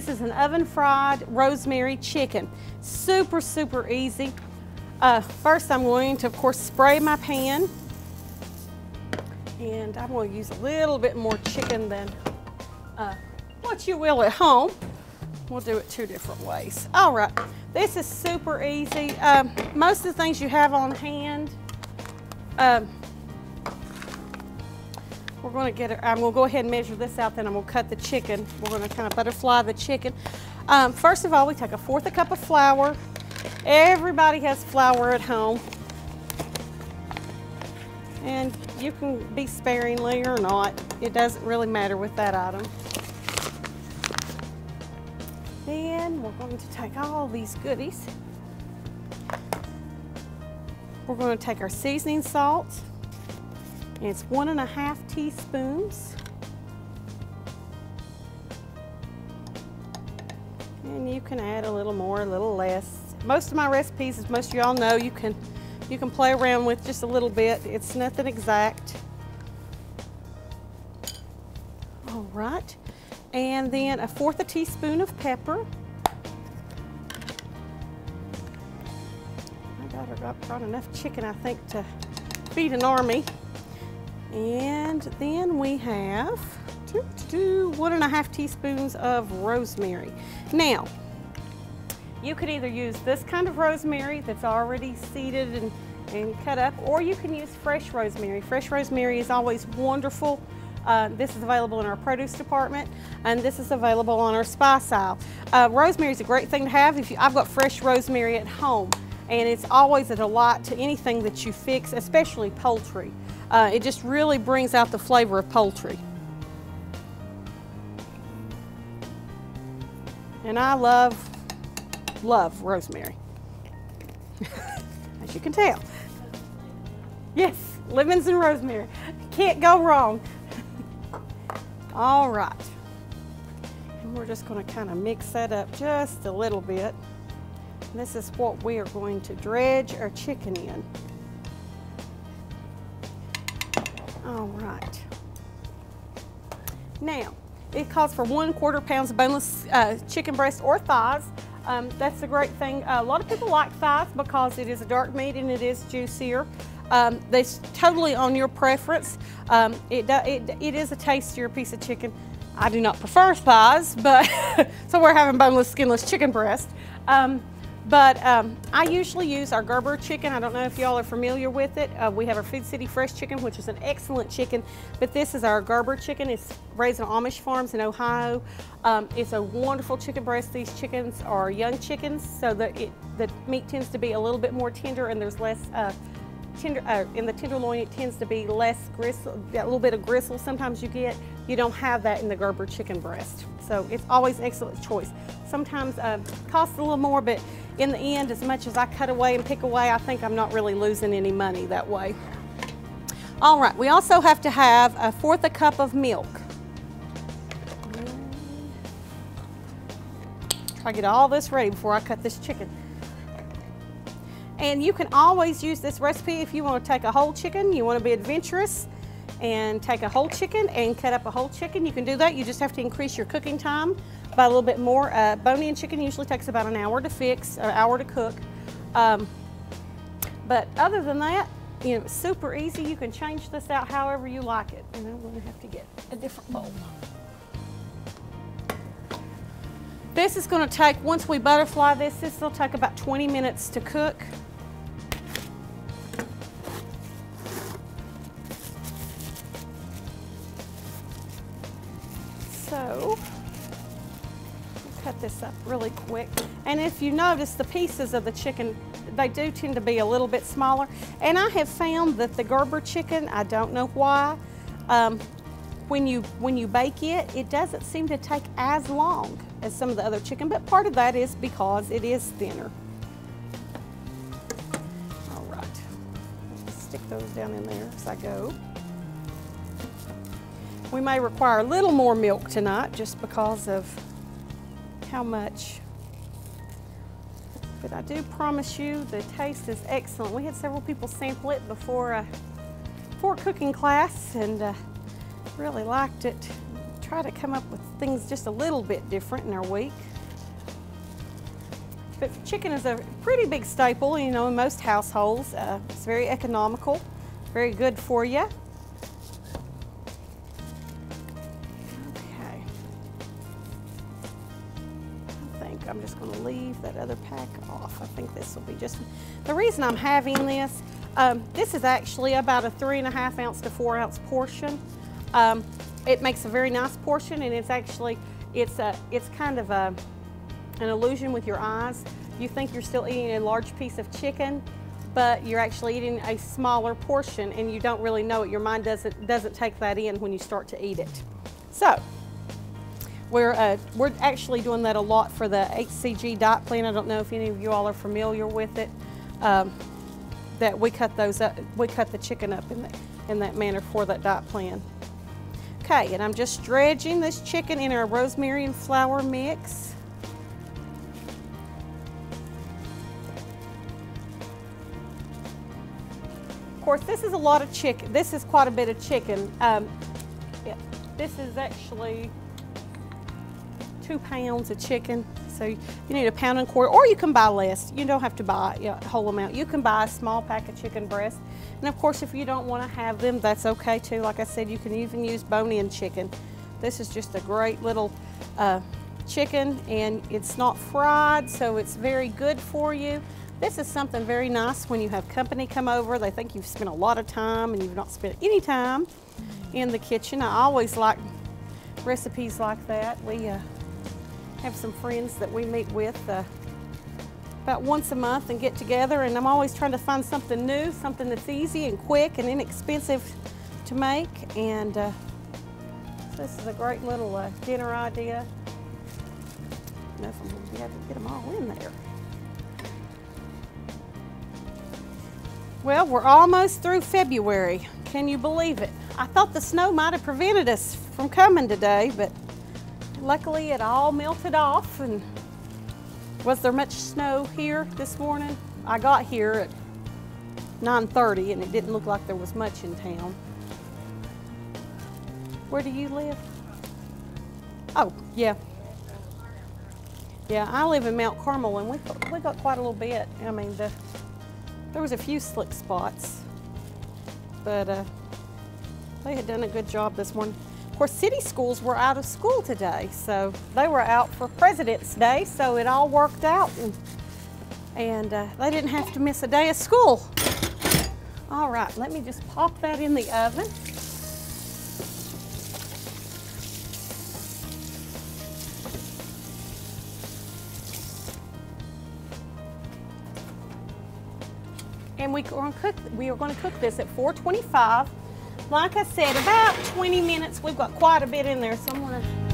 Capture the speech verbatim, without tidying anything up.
This is an oven fried rosemary chicken. Super, super easy. Uh, first I'm going to, of course, spray my pan. And I'm going to use a little bit more chicken than uh, what you will at home. We'll do it two different ways. All right, this is super easy. Um, most of the things you have on hand, um, we're going to get it. I'm going to go ahead and measure this out, then I'm going to cut the chicken. We're going to kind of butterfly the chicken. Um, first of all, we take a fourth a cup of flour. Everybody has flour at home. And you can be sparingly or not. It doesn't really matter with that item. Then we're going to take all these goodies. We're going to take our seasoning salt. And it's one and a half teaspoons. And you can add a little more, a little less. Most of my recipes, as most of y'all know, you can you can play around with just a little bit. It's nothing exact. All right. And then a fourth a teaspoon of pepper. My daughter got, brought enough chicken, I think, to feed an army. And then we have two, two, one and a half teaspoons of rosemary. Now, you could either use this kind of rosemary that's already seeded and, and cut up, or you can use fresh rosemary. Fresh rosemary is always wonderful. Uh, this is available in our produce department, and this is available on our spice aisle. Uh, rosemary is a great thing to have. If you, I've got fresh rosemary at home, and it's always a delight to anything that you fix, especially poultry. Uh, it just really brings out the flavor of poultry. And I love, love rosemary, as you can tell. Yes, lemons and rosemary. Can't go wrong. All right, and we're just going to kind of mix that up just a little bit. This is what we are going to dredge our chicken in. All right. Now, it calls for one quarter pounds of boneless uh, chicken breast or thighs. Um, that's a great thing. Uh, a lot of people like thighs because it is a dark meat and it is juicier. Um, that's totally on your preference. Um, it, do, it, it is a tastier piece of chicken. I do not prefer thighs, but so we're having boneless, skinless chicken breast. Um, but um, I usually use our Gerber chicken. I don't know if y'all are familiar with it. Uh, we have our Food City fresh chicken, which is an excellent chicken, but this is our Gerber chicken. It's raised on Amish farms in Ohio. Um, it's a wonderful chicken breast. These chickens are young chickens, so the, it, the meat tends to be a little bit more tender, and there's less uh, Tender, uh, in the tenderloin, it tends to be less gristle, that little bit of gristle sometimes you get. You don't have that in the Gerber chicken breast. So it's always an excellent choice. Sometimes uh, costs a little more, but in the end, as much as I cut away and pick away, I think I'm not really losing any money that way. All right, we also have to have a fourth a cup of milk. Try to get all this ready before I cut this chicken. And you can always use this recipe if you want to take a whole chicken, you want to be adventurous and take a whole chicken and cut up a whole chicken. You can do that. You just have to increase your cooking time by a little bit more. Uh, bone-in chicken usually takes about an hour to fix, an hour to cook. Um, but other than that, you know, super easy. You can change this out however you like it. And I'm going to have to get a different bowl. This is going to take, once we butterfly this, this will take about twenty minutes to cook. So, we'll cut this up really quick. And if you notice, the pieces of the chicken, they do tend to be a little bit smaller. And I have found that the Gerber chicken, I don't know why, um, when you, when you bake it, it doesn't seem to take as long as some of the other chicken, but part of that is because it is thinner. All right, just stick those down in there as I go. We may require a little more milk tonight just because of how much, but I do promise you the taste is excellent. We had several people sample it before, uh, before cooking class, and uh, really liked it. try to come up with things just a little bit different in our week. But chicken is a pretty big staple, you know, in most households. Uh, it's very economical, very good for you. Okay. I think I'm just going to leave that other pack off. I think this will be just... The reason I'm having this, um, this is actually about a three and a half ounce to four ounce portion. Um, it makes a very nice portion, and it's actually, it's a, it's kind of a, an illusion with your eyes. You think you're still eating a large piece of chicken, but you're actually eating a smaller portion, and you don't really know it. Your mind doesn't doesn't take that in when you start to eat it. So we're uh, we're actually doing that a lot for the H C G diet plan. I don't know if any of you all are familiar with it. Um, that we cut those up, we cut the chicken up in the, in that manner for that diet plan. Okay, and I'm just dredging this chicken in our rosemary and flour mix. Of course, this is a lot of chicken. This is quite a bit of chicken. Um, yeah, this is actually two pounds of chicken. So you need a pound and a quarter, or you can buy less. You don't have to buy a whole amount. You can buy a small pack of chicken breast. And of course, if you don't want to have them, that's okay too. Like I said, you can even use bone-in chicken. This is just a great little uh, chicken, and it's not fried, so it's very good for you. This is something very nice when you have company come over. They think you've spent a lot of time, and you've not spent any time in the kitchen. I always like recipes like that. We uh, have some friends that we meet with uh, about once a month and get together, and I'm always trying to find something new, something that's easy and quick and inexpensive to make, and uh, this is a great little uh, dinner idea. I don't know if I'm going to be able to get them all in there. Well, we're almost through February. Can you believe it? I thought the snow might have prevented us from coming today, but luckily it all melted off. And was there much snow here this morning? I got here at nine thirty, and it didn't look like there was much in town. Where do you live? Oh, yeah. Yeah, I live in Mount Carmel, and we, we got quite a little bit. I mean, the, there was a few slick spots, but uh, they had done a good job this morning. Of course, city schools were out of school today, so they were out for President's Day, so it all worked out, and, and uh, they didn't have to miss a day of school. All right, let me just pop that in the oven. And we are going to cook, we are going to cook this at four twenty-five. Like I said, about twenty minutes. We've got quite a bit in there, so I'm gonna